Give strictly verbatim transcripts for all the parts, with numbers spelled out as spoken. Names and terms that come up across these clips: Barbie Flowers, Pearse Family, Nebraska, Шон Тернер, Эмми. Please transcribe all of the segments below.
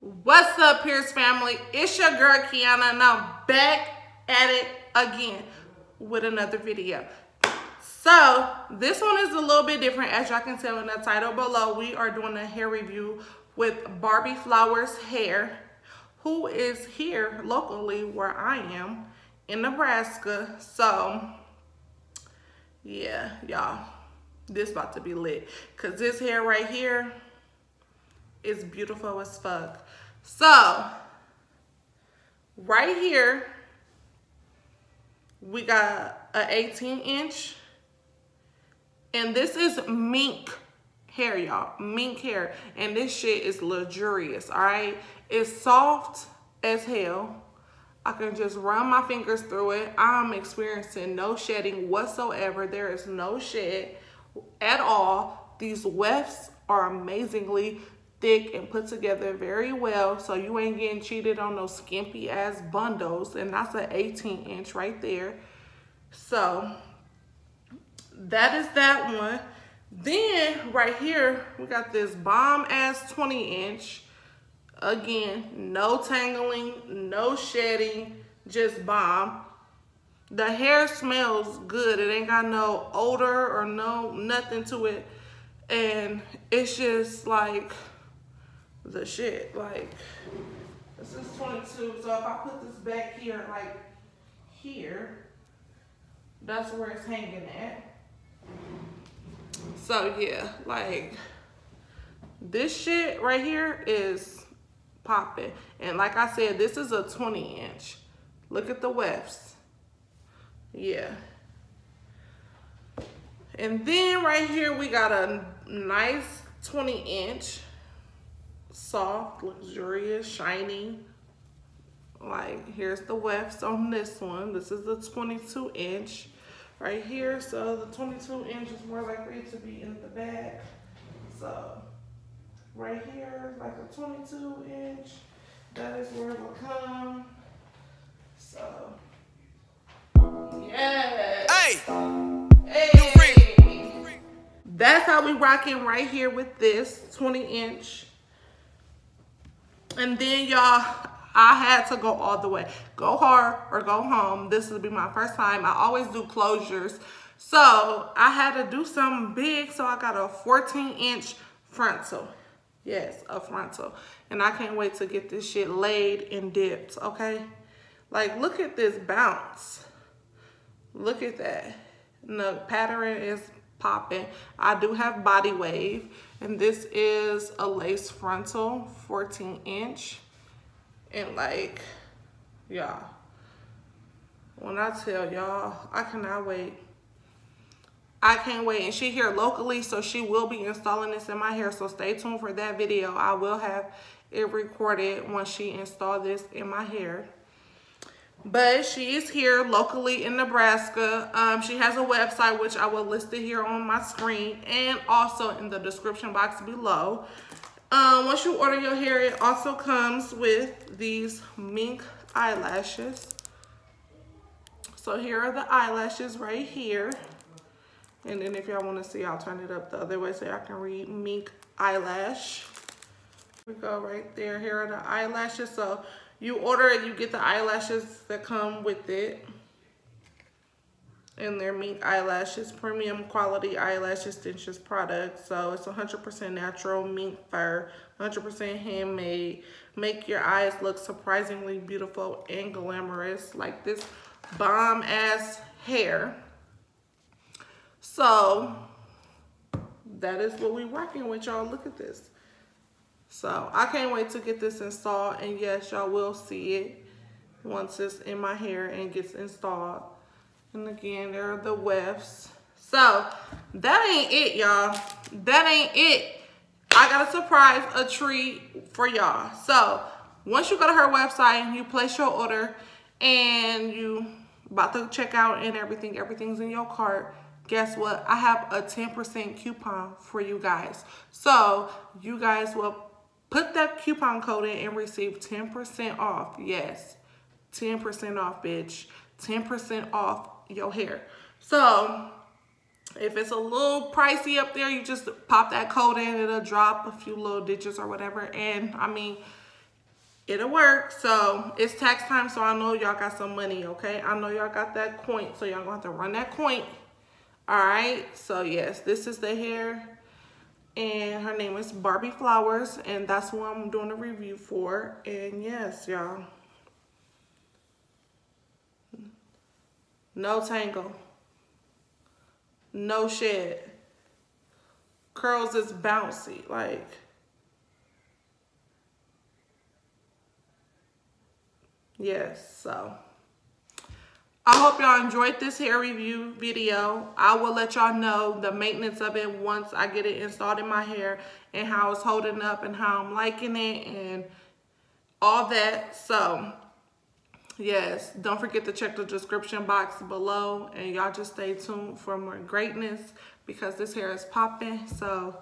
What's up, Pearse family? It's your girl Kiana, and I'm back at it again with another video. So this one is a little bit different. As y'all can tell in the title below, we are doing a hair review with Barbie Flowers Hair, who is here locally where I am in Nebraska. So yeah, y'all, this about to be lit, because this hair right here, it's beautiful as fuck. So right here we got an eighteen inch, and this is mink hair, y'all, mink hair, and this shit is luxurious. All right, it's soft as hell. I can just run my fingers through it. I'm experiencing no shedding whatsoever. There is no shed at all. These wefts are amazingly thick and put together very well, so you ain't getting cheated on those skimpy ass bundles. And that's an eighteen inch right there. So that is that one. Then right here we got this bomb ass twenty inch. Again, no tangling, no shedding, just bomb. The hair smells good. It ain't got no odor or no nothing to it, and it's just like the shit. Like, this is twenty-two, so if I put this back here, like here, that's where it's hanging at. So yeah, like this shit right here is popping. And like I said, this is a twenty inch. Look at the wefts. Yeah. And then right here we got a nice twenty inch. Soft, luxurious, shiny. Like, here's the wefts on this one. This is the twenty-two inch right here. So the twenty-two inch is more likely to be in the back. So right here, like a twenty-two inch, that is where it will come. So yeah. Hey. Hey. That's how we rocking right here with this twenty inch. And then y'all, I had to go all the way. Go hard or go home. This will be my first time. I always do closures. So I had to do something big. So I got a fourteen inch frontal. Yes, a frontal. And I can't wait to get this shit laid and dipped, okay? Like, look at this bounce. Look at that. And the pattern is popping. I do have body wave, and this is a lace frontal, fourteen inch. And like, y'all, when I tell y'all, I cannot wait. I can't wait. And she here locally, so she will be installing this in my hair, so stay tuned for that video. I will have it recorded once she install this in my hair. But she is here locally in Nebraska. Um, she has a website, which I will list it here on my screen and also in the description box below. Um, once you order your hair, it also comes with these mink eyelashes. So here are the eyelashes right here. And then if y'all want to see, I'll turn it up the other way so y'all can read mink eyelash. Here we go right there. Here are the eyelashes. So you order it, you get the eyelashes that come with it. And they're mink eyelashes, premium quality eyelash extensions product. So it's one hundred percent natural mink fur, one hundred percent handmade. Make your eyes look surprisingly beautiful and glamorous, like this bomb ass hair. So that is what we working with, y'all. Look at this. So I can't wait to get this installed. And yes, y'all will see it once it's in my hair and gets installed. And again, there are the wefts. So that ain't it, y'all. That ain't it. I got a surprise, a treat for y'all. So once you go to her website and you place your order and you about to check out and everything, everything's in your cart, guess what? I have a ten percent coupon for you guys. So you guys will put that coupon code in and receive ten percent off. Yes, ten percent off, bitch. ten percent off your hair. So if it's a little pricey up there, you just pop that code in. It'll drop a few little digits or whatever. And I mean, it'll work. So it's tax time, so I know y'all got some money, okay? I know y'all got that coin, so y'all gonna have to run that coin. All right, so yes, this is the hair, and her name is Barbie Flowers, and that's who I'm doing a review for. And yes, y'all, no tangle, no shed, curls is bouncy, like, yes. So I hope y'all enjoyed this hair review video. I will let y'all know the maintenance of it once I get it installed in my hair and how it's holding up and how I'm liking it and all that. So yes, don't forget to check the description box below, and y'all just stay tuned for more greatness because this hair is popping. So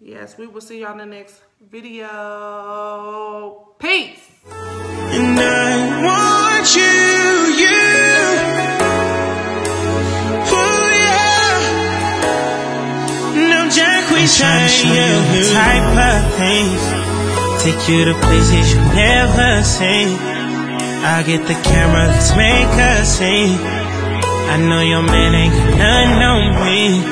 yes, we will see y'all in the next video. Peace. And I want you, you, ooh, yeah. No, Jack, we trying to show you the type of things, take you to places you've never seen. I'll get the camera, let's make her sing. I know your man ain't got nothing on me.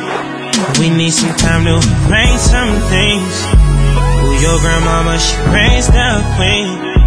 We need some time to arrange some things. Ooh, your grandmama, she raised the queen.